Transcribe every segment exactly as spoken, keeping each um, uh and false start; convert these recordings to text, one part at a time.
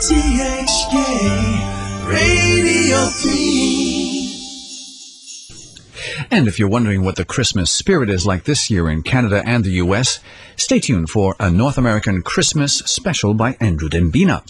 R T H K Radio three. And if you're wondering what the Christmas spirit is like this year in Canada and the U S, stay tuned for a North American Christmas special by Andrew Dembina.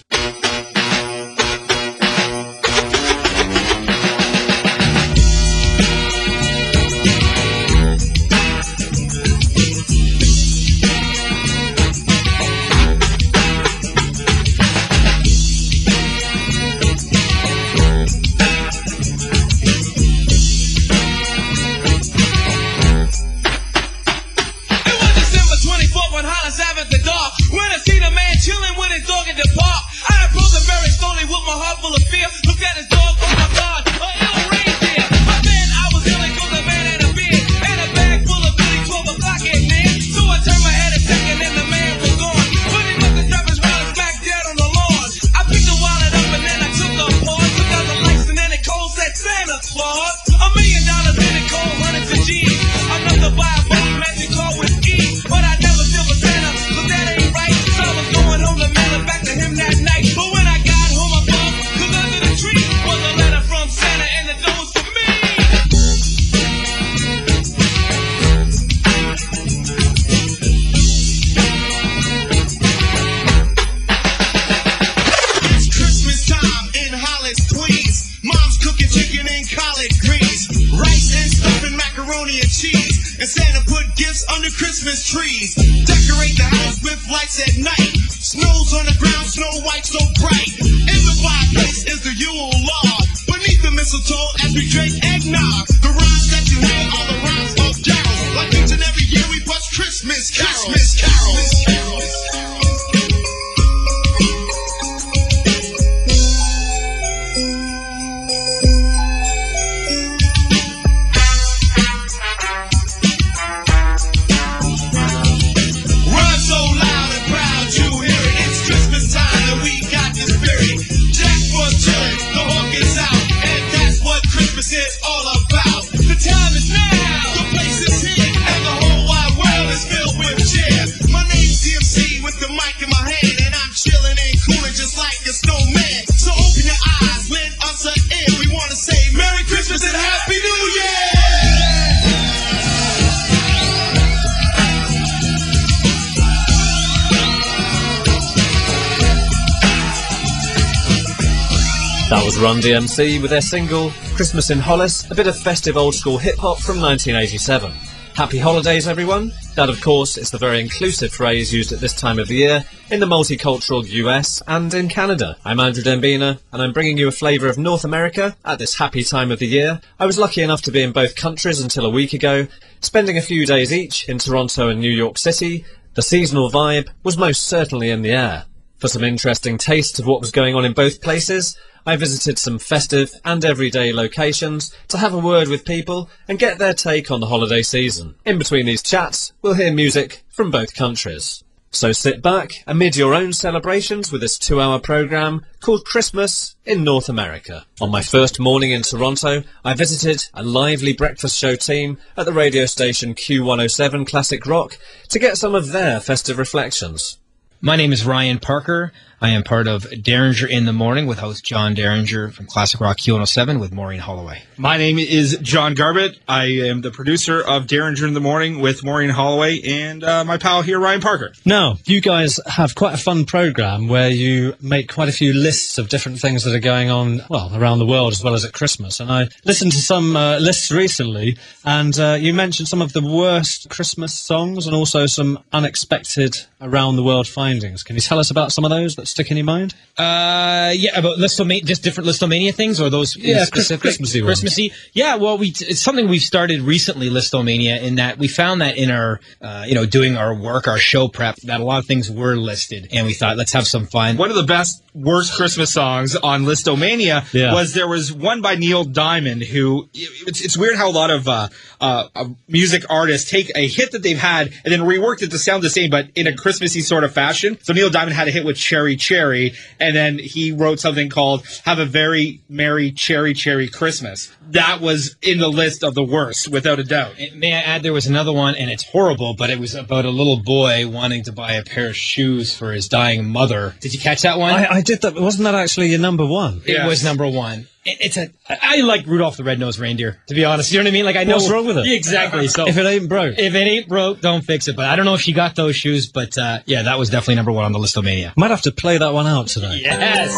Run D M C with their single, Christmas in Hollis, a bit of festive old-school hip-hop from nineteen eighty-seven. Happy holidays, everyone. That, of course, is the very inclusive phrase used at this time of the year in the multicultural U S and in Canada. I'm Andrew Dembina, and I'm bringing you a flavour of North America at this happy time of the year. I was lucky enough to be in both countries until a week ago, spending a few days each in Toronto and New York City. The seasonal vibe was most certainly in the air. For some interesting taste of what was going on in both places, I visited some festive and everyday locations to have a word with people and get their take on the holiday season. In between these chats, we'll hear music from both countries. So sit back amid your own celebrations with this two-hour programme called Christmas in North America. On my first morning in Toronto, I visited a lively breakfast show team at the radio station Q one oh seven Classic Rock to get some of their festive reflections. My name is Ryan Parker. I am part of Derringer in the Morning with host John Derringer from Classic Rock Q one oh seven with Maureen Holloway. My name is John Garbutt. I am the producer of Derringer in the Morning with Maureen Holloway and uh, my pal here, Ryan Parker. Now, you guys have quite a fun program where you make quite a few lists of different things that are going on, well, around the world as well as at Christmas. And I listened to some uh, lists recently, and uh, you mentioned some of the worst Christmas songs and also some unexpected around-the-world findings. Can you tell us about some of those that stick in your mind? Uh, yeah, about Listomania, just different Listomania things, or those yeah, specific Christmassy ones? Christmassy. Yeah, well, we it's something we've started recently, Listomania, in that we found that in our, uh, you know, doing our work, our show prep, that a lot of things were listed, and we thought, let's have some fun. One of the best, worst Christmas songs on Listomania yeah. was there was one by Neil Diamond, who, it's, it's weird how a lot of uh, uh, music artists take a hit that they've had and then reworked it to sound the same, but in a Christmassy sort of fashion. So Neil Diamond had a hit with Cherry Cherry, and then he wrote something called Have a Very Merry Cherry Cherry Christmas. That was in the list of the worst, without a doubt. And may I add, there was another one, and it's horrible, but it was about a little boy wanting to buy a pair of shoes for his dying mother. Did you catch that one? I, I did that. Wasn't that actually your number one? Yes. It was number one. It's a. I like Rudolph the Red-Nosed Reindeer, to be honest. You know what I mean? Like I know what's wrong with it. Exactly. So if it ain't broke, if it ain't broke, don't fix it. But I don't know if she got those shoes. But uh, yeah, that was definitely number one on the Listomania. Might have to play that one out today. Yes.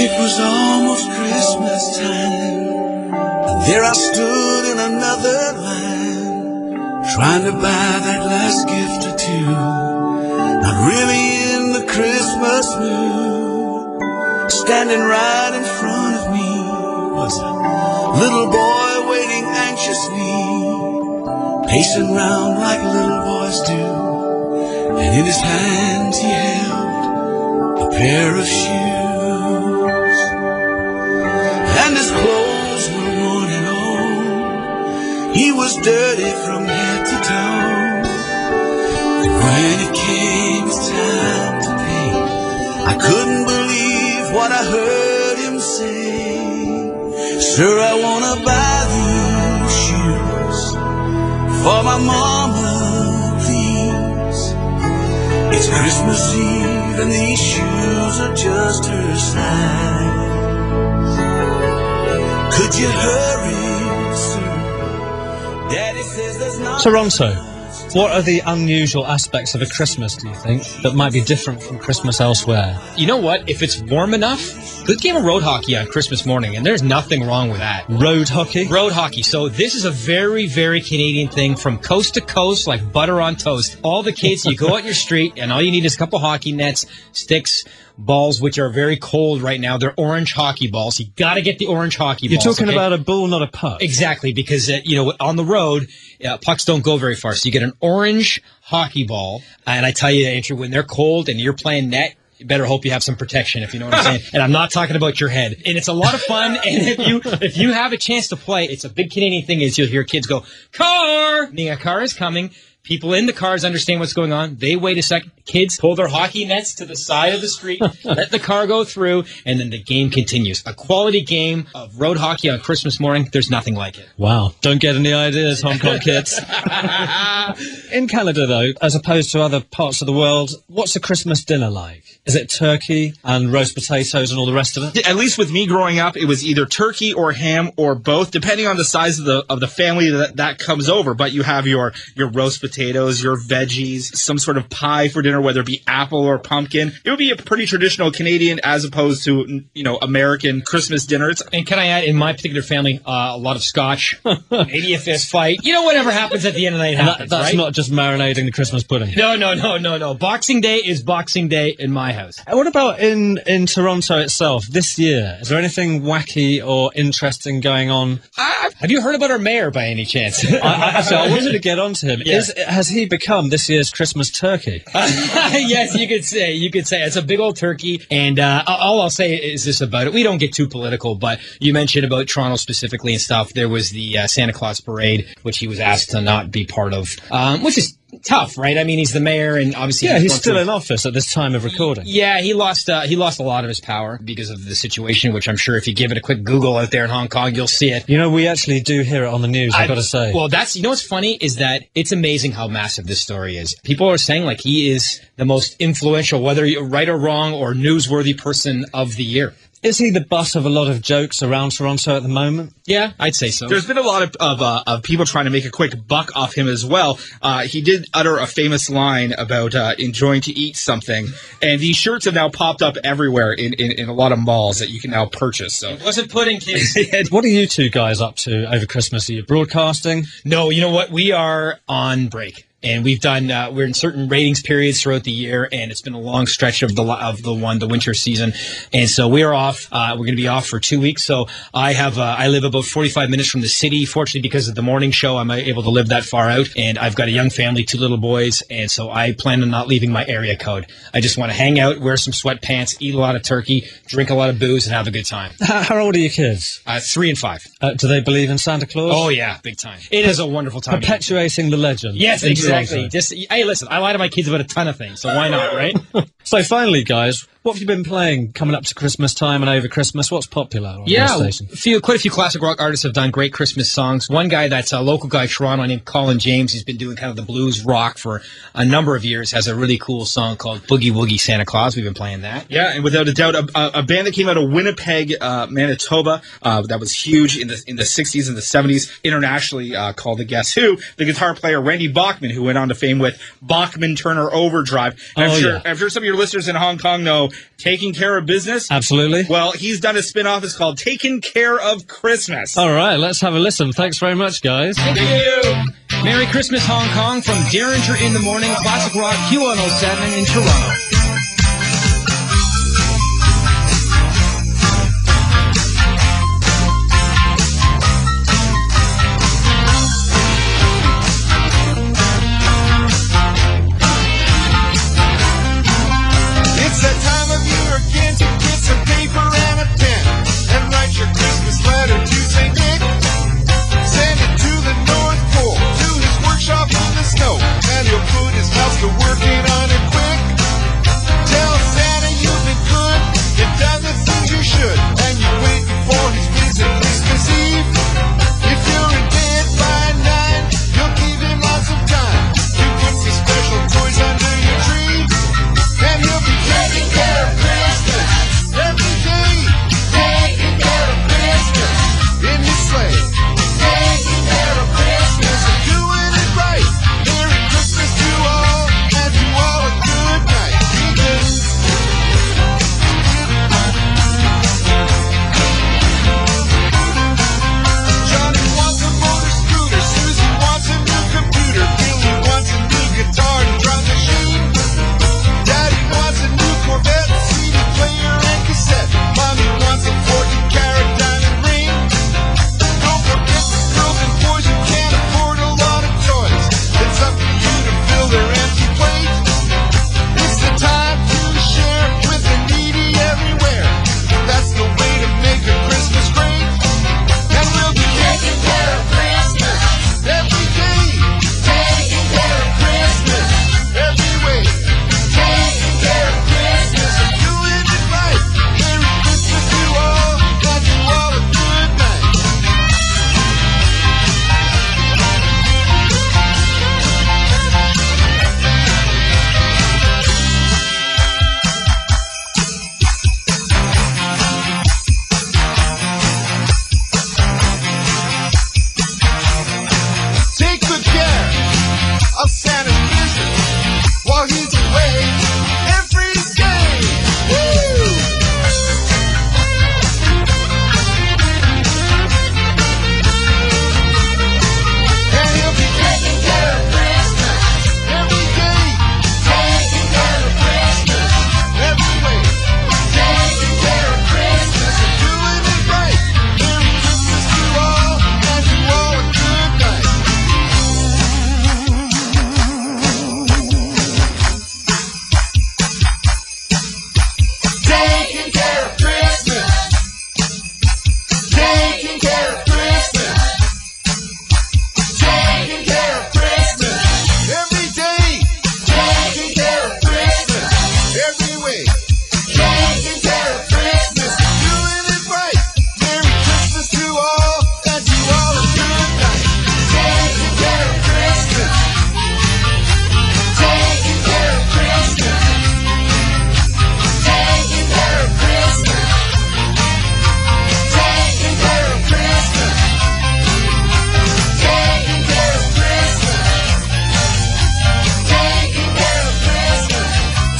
It was almost Christmas time. There I stood in another line, trying to buy that last gift or two. Not really in the Christmas mood. Standing right in front of me was a little boy waiting anxiously, pacing round like little boys do. And in his hands he held a pair of shoes, and his clothes were worn and old. He was dirty from head to toe. But when it came time to pay, I couldn't believe what I heard him say. Sir, I wanna buy these shoes for my mama, please. It's Christmas Eve and these shoes are just her size. Could you hurry, sir? Daddy says there's not. Toronto, what are the unusual aspects of a Christmas, do you think, that might be different from Christmas elsewhere? You know what? If it's warm enough, good game of road hockey on Christmas morning, and there's nothing wrong with that. Road hockey? Road hockey. So this is a very, very Canadian thing from coast to coast, like butter on toast. All the kids, you go out your street, and all you need is a couple hockey nets, sticks, balls, which are very cold right now. They're orange hockey balls. You got to get the orange hockey balls. You're talking okay? about a bull, not a puck. Exactly, because, uh, you know, on the road, uh, pucks don't go very far. So you get an orange hockey ball, and I tell you, Andrew, when they're cold and you're playing net, you better hope you have some protection, if you know what I'm saying. And I'm not talking about your head. And it's a lot of fun. And if you if you have a chance to play, it's a big Canadian thing is you'll hear kids go, car! Meaning a car is coming. People in the cars understand what's going on. They wait a second. Kids pull their hockey nets to the side of the street, let the car go through, and then the game continues. A quality game of road hockey on Christmas morning, there's nothing like it. Wow. Don't get any ideas, Hong Kong kids. In Canada, though, as opposed to other parts of the world, what's a Christmas dinner like? Is it turkey and roast potatoes and all the rest of it? At least with me growing up, it was either turkey or ham or both, depending on the size of the of the family that, that comes over. But you have your, your roast potatoes. Potatoes, your veggies, some sort of pie for dinner, whether it be apple or pumpkin. It would be a pretty traditional Canadian as opposed to, you know, American Christmas dinners. And can I add, in my particular family, uh, a lot of scotch, maybe a fist fight. You know, whatever happens at the end of the night happens, that, That's right? Not just marinating the Christmas pudding. No, no, no, no, no. Boxing Day is Boxing Day in my house. And what about in, in Toronto itself this year? Is there anything wacky or interesting going on? I, have you heard about our mayor by any chance? I, I, so I wanted to get on to him. Yeah. Is, Has he become this year's Christmas turkey? Yes, you could say. You could say it's a big old turkey. And uh, all I'll say is this about it. We don't get too political, but you mentioned about Toronto specifically and stuff. There was the uh, Santa Claus parade, which he was asked to not be part of, um, which is tough, right? I mean, he's the mayor, and obviously, yeah, he's still in office at this time of recording. Yeah, he lost uh, he lost a lot of his power because of the situation, which I'm sure if you give it a quick Google out there in Hong Kong, you'll see it. You know, we actually do hear it on the news. I, I've got to say. Well, that's you know what's funny is that it's amazing how massive this story is. People are saying like he is the most influential, whether you're right or wrong, or newsworthy person of the year. Is he the butt of a lot of jokes around Toronto at the moment? Yeah, I'd say so. There's been a lot of of, uh, of people trying to make a quick buck off him as well. Uh, he did utter a famous line about uh, enjoying to eat something, and these shirts have now popped up everywhere in, in, in a lot of malls that you can now purchase. So it wasn't pudding, kids. What are you two guys up to over Christmas? Are you broadcasting? No, you know what? We are on break. And we've done, uh, we're in certain ratings periods throughout the year, and it's been a long stretch of the of the one, the winter season. And so we are off. Uh, we're going to be off for two weeks. So I have, uh, I live about forty-five minutes from the city. Fortunately, because of the morning show, I'm able to live that far out. And I've got a young family, two little boys. And so I plan on not leaving my area code. I just want to hang out, wear some sweatpants, eat a lot of turkey, drink a lot of booze, and have a good time. How old are your kids? Uh, three and five. Uh, do they believe in Santa Claus? Oh, yeah, big time. It is a wonderful time. Perpetuating the legend. Yes, exactly. Exactly. Just, hey, listen, I lie to my kids about a ton of things, so why not, right? So finally, guys, what have you been playing coming up to Christmas time and over Christmas? What's popular on yeah, your station? Yeah, quite a few classic rock artists have done great Christmas songs. One guy that's a local guy, Toronto, named Colin James, he's been doing kind of the blues rock for a number of years, has a really cool song called Boogie Woogie Santa Claus. We've been playing that. Yeah, and without a doubt, a, a band that came out of Winnipeg, uh, Manitoba, uh, that was huge in the in the sixties and the seventies, internationally uh, called the Guess Who, the guitar player Randy Bachman, who went on to fame with Bachman Turner Overdrive. Oh, I'm sure, yeah. I'm sure some of your listeners in Hong Kong know Taking Care of Business. Absolutely. Well, he's done a spin-off. It's called Taking Care of Christmas. All right, let's have a listen. Thanks very much, guys. Thank you. Merry Christmas, Hong Kong, from Derringer in the Morning, Classic Rock Q one oh seven in Toronto.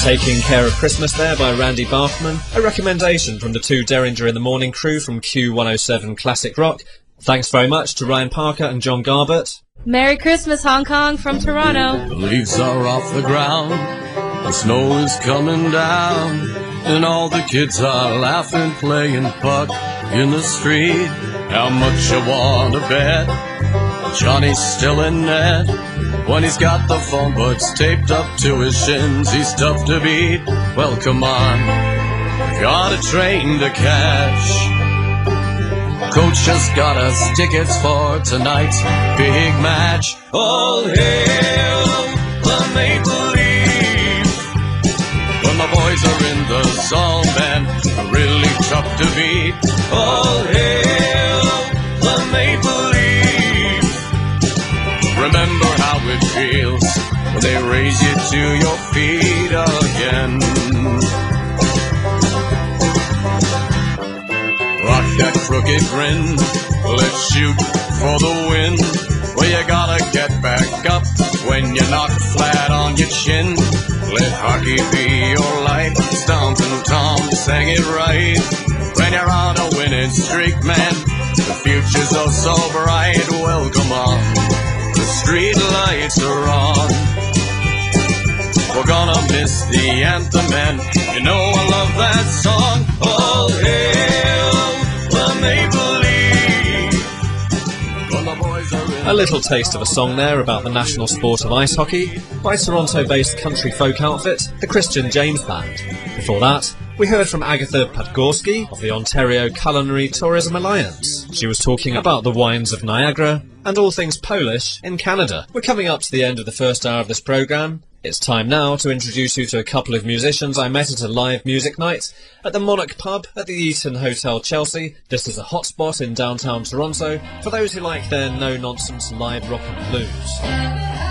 Taking Care of Christmas there by Randy Bachman, a recommendation from the two Derringer in the Morning crew from Q one oh seven Classic Rock, Thanks very much to Ryan Parker and John Garbutt. Merry Christmas, Hong Kong from Toronto. The leaves are off the ground, the snow is coming down, and all the kids are laughing, playing puck in the street. How much you wanna bet Johnny's still in net? When he's got the phone books taped up to his shins, he's tough to beat. Well, come on, gotta train to catch. Coach just got us tickets for tonight's big match. All hail the Maple Leaf. When the boys are in the zone, man, really tough to beat. All hail the Maple Leaf. Remember how it feels when they raise you to your feet again. Rock that crooked grin, let's shoot for the win. Well, you gotta get back up when you're knocked flat on your chin. Let hockey be your life. Stompin' Tom sang it right. When you're on a winning streak, man, the future's oh so bright. Well, come on, the street lights are on. We're gonna miss the anthem, man. You know I love that song. All hail Maple Leaf. Well, the boys are in. A little taste of a song there about the national sport of ice hockey by Toronto-based country folk outfit, the Christian James Band. Before that, we heard from Agatha Padgorski of the Ontario Culinary Tourism Alliance. She was talking about the wines of Niagara and all things Polish in Canada. We're coming up to the end of the first hour of this programme. It's time now to introduce you to a couple of musicians I met at a live music night at the Monarch Pub at the Eaton Hotel Chelsea. This is a hotspot in downtown Toronto for those who like their no-nonsense live rock and blues.